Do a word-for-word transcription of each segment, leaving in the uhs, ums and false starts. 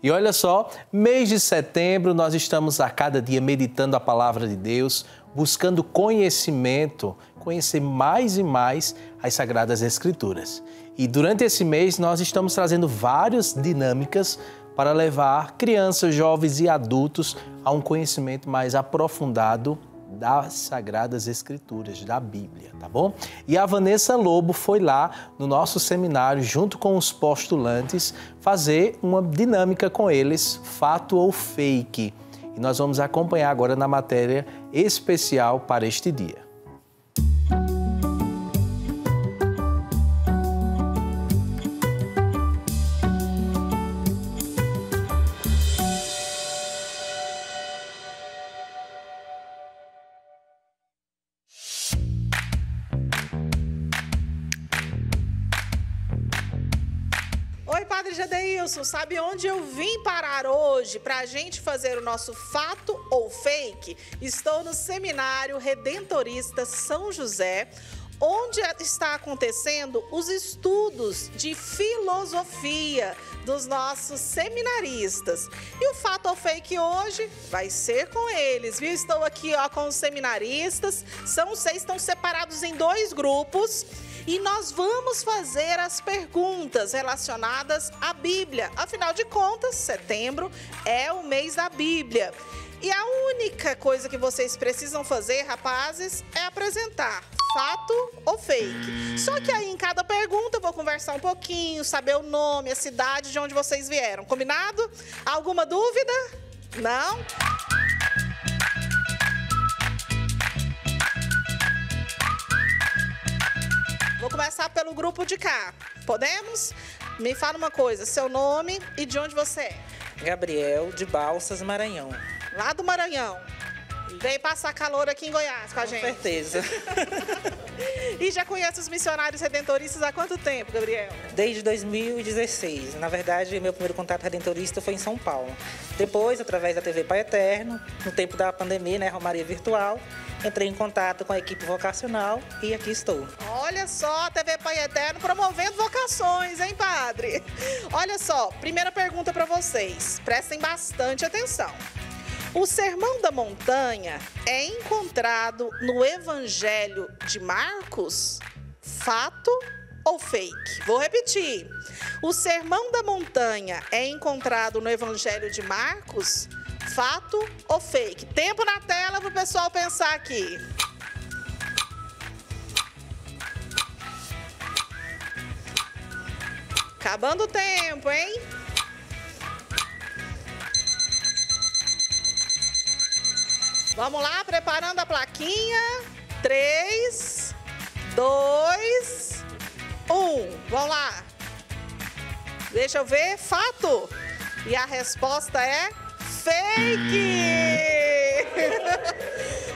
E olha só, mês de setembro nós estamos a cada dia meditando a palavra de Deus, buscando conhecimento, conhecer mais e mais as Sagradas Escrituras. E durante esse mês nós estamos trazendo várias dinâmicas para levar crianças, jovens e adultos a um conhecimento mais aprofundado das Sagradas Escrituras, da Bíblia, tá bom? E a Vanessa Lobo foi lá no nosso seminário, junto com os postulantes, fazer uma dinâmica com eles, fato ou fake. E nós vamos acompanhar agora na matéria especial para este dia. Sabe onde eu vim parar hoje para a gente fazer o nosso fato ou fake? Estou no Seminário Redentorista São José, onde está acontecendo os estudos de filosofia dos nossos seminaristas. E o fato ou fake hoje vai ser com eles, viu? Estou aqui ó, com os seminaristas, são seis, estão separados em dois grupos. E nós vamos fazer as perguntas relacionadas à Bíblia. Afinal de contas, setembro é o mês da Bíblia. E a única coisa que vocês precisam fazer, rapazes, é apresentar fato ou fake. Só que aí em cada pergunta eu vou conversar um pouquinho, saber o nome, a cidade de onde vocês vieram. Combinado? Alguma dúvida? Não? Vou começar pelo grupo de cá. Podemos? Me fala uma coisa, seu nome e de onde você é? Gabriel de Balsas, Maranhão. Lá do Maranhão. Vem passar calor aqui em Goiás com a gente. Com certeza. E já conhece os missionários redentoristas há quanto tempo, Gabriel? Desde dois mil e dezesseis. Na verdade, meu primeiro contato redentorista foi em São Paulo. Depois, através da T V Pai Eterno, no tempo da pandemia, né, Romaria Virtual, entrei em contato com a equipe vocacional e aqui estou. Olha só, a T V Pai Eterno promovendo vocações, hein, padre? Olha só, primeira pergunta para vocês. Prestem bastante atenção. O Sermão da Montanha é encontrado no Evangelho de Marcos? Fato ou fake? Vou repetir. O Sermão da Montanha é encontrado no Evangelho de Marcos? Fato ou fake? Tempo na tela para o pessoal pensar aqui. Acabando o tempo, hein? Vamos lá, preparando a plaquinha. três, dois, um. Vamos lá. Deixa eu ver. Fato. E a resposta é fake.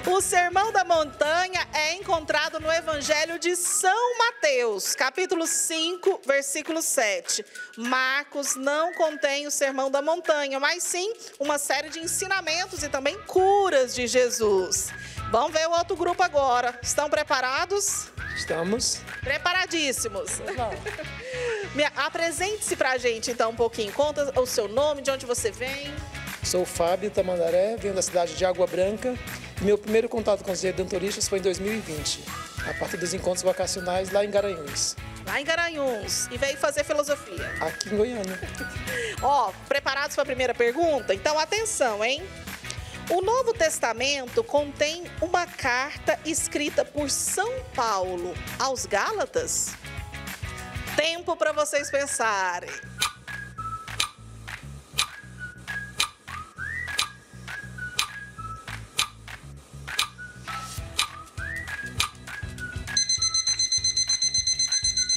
O Sermão da Montanha é encontrado no Evangelho de São Mateus, capítulo cinco, versículo sete. Marcos não contém o Sermão da Montanha, mas sim uma série de ensinamentos e também curas de Jesus. Vamos ver o outro grupo agora. Estão preparados? Estamos. Preparadíssimos. Apresente-se pra gente então um pouquinho. Conta o seu nome, de onde você vem. Sou o Fábio Tamandaré, venho da cidade de Água Branca. Meu primeiro contato com os redentoristas foi em dois mil e vinte, a partir dos encontros vocacionais lá em Garanhuns. Lá em Garanhuns. E veio fazer filosofia? Aqui em Goiânia. Ó, preparados para a primeira pergunta? Então, atenção, hein? O Novo Testamento contém uma carta escrita por São Paulo aos Gálatas? Tempo para vocês pensarem.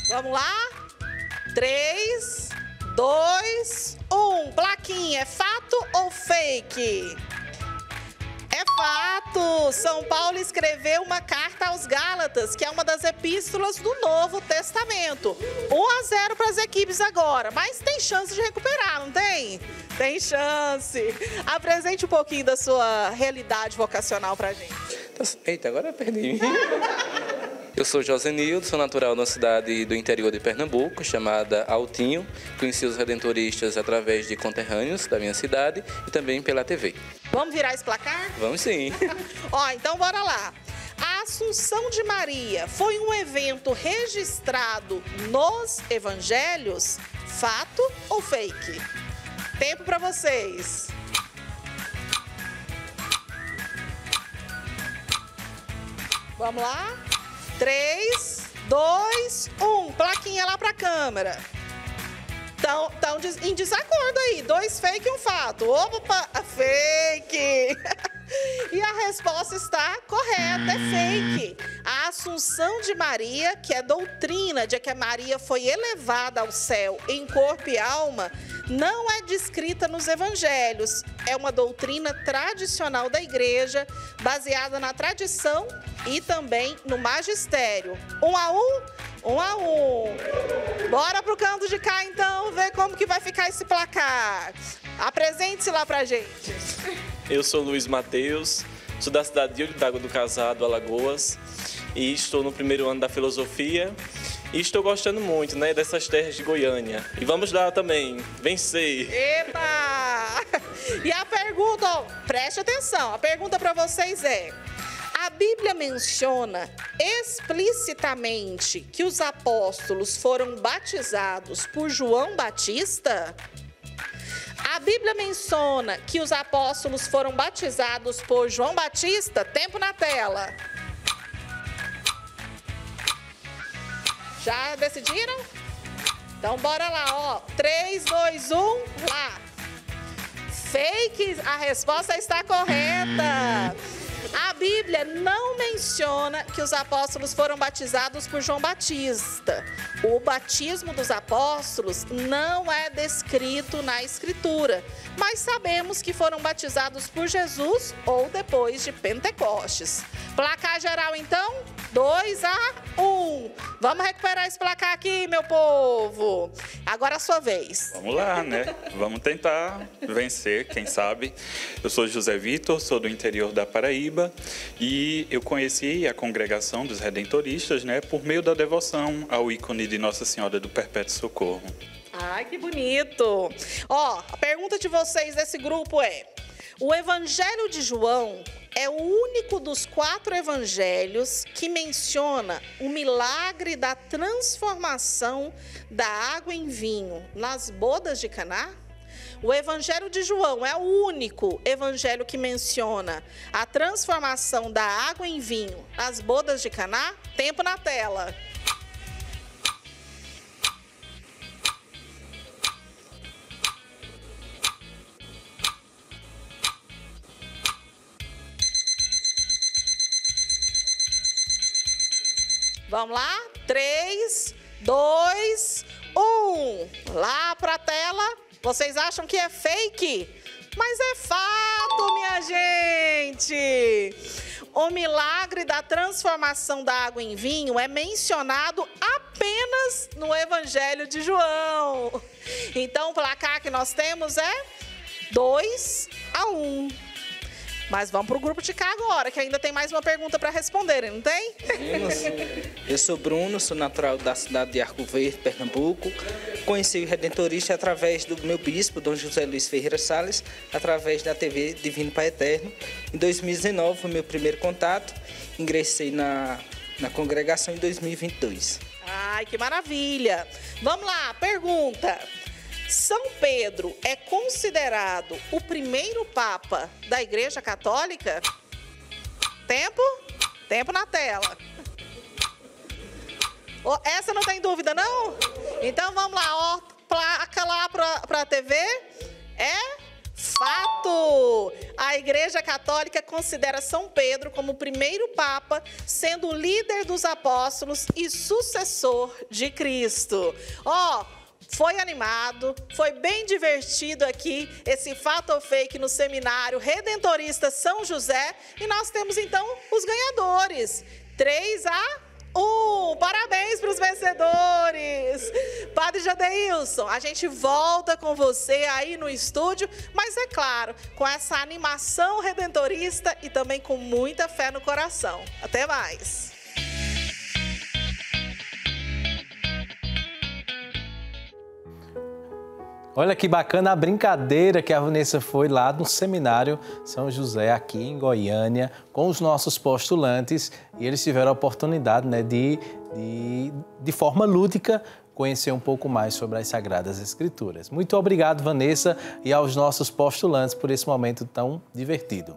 Vamos lá? três, dois, um. Plaquinha, é fato ou fake? É fato! São Paulo escreveu uma carta aos Gálatas, que é uma das epístolas do Novo Testamento. um a zero para as equipes agora, mas tem chance de recuperar, não tem? Tem chance! Apresente um pouquinho da sua realidade vocacional para a gente. Eita, agora eu perdi. Eu sou José Nildo, sou natural de uma cidade do interior de Pernambuco, chamada Altinho. Conheci os redentoristas através de conterrâneos da minha cidade e também pela T V. Vamos virar esse placar? Vamos sim. Ó, então bora lá. A Assunção de Maria foi um evento registrado nos evangelhos? Fato ou fake? Tempo para vocês. Vamos lá? três, dois, um. Plaquinha lá para a câmera. Estão em desacordo aí. Dois fake e um fato. Opa, fake. E a resposta está correta, é fake. A Assunção de Maria, que é doutrina de que a Maria foi elevada ao céu em corpo e alma, não é descrita nos evangelhos. É uma doutrina tradicional da igreja, baseada na tradição e também no magistério. Um a um? Um a um. Bora pro canto de cá, então, ver como que vai ficar esse placar. Apresente-se lá pra gente. Eu sou Luiz Matheus, sou da cidade de Olho d'Água do Casado, Alagoas, e estou no primeiro ano da filosofia e estou gostando muito, né, dessas terras de Goiânia. E vamos lá também, vencer! Epa! E a pergunta, ó, preste atenção, a pergunta para vocês é: a Bíblia menciona explicitamente que os apóstolos foram batizados por João Batista? A Bíblia menciona que os apóstolos foram batizados por João Batista? Tempo na tela. Já decidiram? Então bora lá, ó. três, dois, um, lá. Fake, a resposta está correta. A Bíblia não menciona que os apóstolos foram batizados por João Batista. O batismo dos apóstolos não é descrito na Escritura, mas sabemos que foram batizados por Jesus ou depois de Pentecostes. Placar geral, então, dois a um. Vamos recuperar esse placar aqui, meu povo. Agora é a sua vez. Vamos lá, né? Vamos tentar vencer, quem sabe. Eu sou José Vitor, sou do interior da Paraíba. E eu conheci a congregação dos redentoristas, né, por meio da devoção ao ícone de Nossa Senhora do Perpétuo Socorro. Ai, que bonito! Ó, a pergunta de vocês desse grupo é: o Evangelho de João é o único dos quatro evangelhos que menciona o milagre da transformação da água em vinho nas bodas de Caná? O Evangelho de João é o único evangelho que menciona a transformação da água em vinho nas bodas de Caná? Tempo na tela. Vamos lá? três, dois, um. Lá para a tela. Vocês acham que é fake? Mas é fato, minha gente! O milagre da transformação da água em vinho é mencionado apenas no Evangelho de João. Então, o placar que nós temos é dois a um. Mas vamos para o grupo de cá agora, que ainda tem mais uma pergunta para responderem, não tem? Eu sou Bruno, sou natural da cidade de Arcoverde, Pernambuco. Conheci o redentorista através do meu bispo, Dom José Luiz Ferreira Sales, através da T V Divino Pai Eterno. Em dois mil e dezenove foi meu primeiro contato, ingressei na, na congregação em dois mil e vinte e dois. Ai, que maravilha! Vamos lá, pergunta... São Pedro é considerado o primeiro papa da Igreja Católica? Tempo? Tempo na tela. Oh, essa não tem dúvida, não? Então vamos lá, ó, placa lá pra, pra T V. É fato! A Igreja Católica considera São Pedro como o primeiro papa, sendo o líder dos apóstolos e sucessor de Cristo. Ó... Oh, foi animado, foi bem divertido aqui esse Fato ou Fake no Seminário Redentorista São José. E nós temos então os ganhadores, três a um. Parabéns para os vencedores. Padre Jadeilson, a gente volta com você aí no estúdio, mas é claro, com essa animação redentorista e também com muita fé no coração. Até mais. Olha que bacana a brincadeira que a Vanessa foi lá no Seminário São José, aqui em Goiânia, com os nossos postulantes, e eles tiveram a oportunidade, né, de, de, de forma lúdica, conhecer um pouco mais sobre as Sagradas Escrituras. Muito obrigado, Vanessa, e aos nossos postulantes por esse momento tão divertido.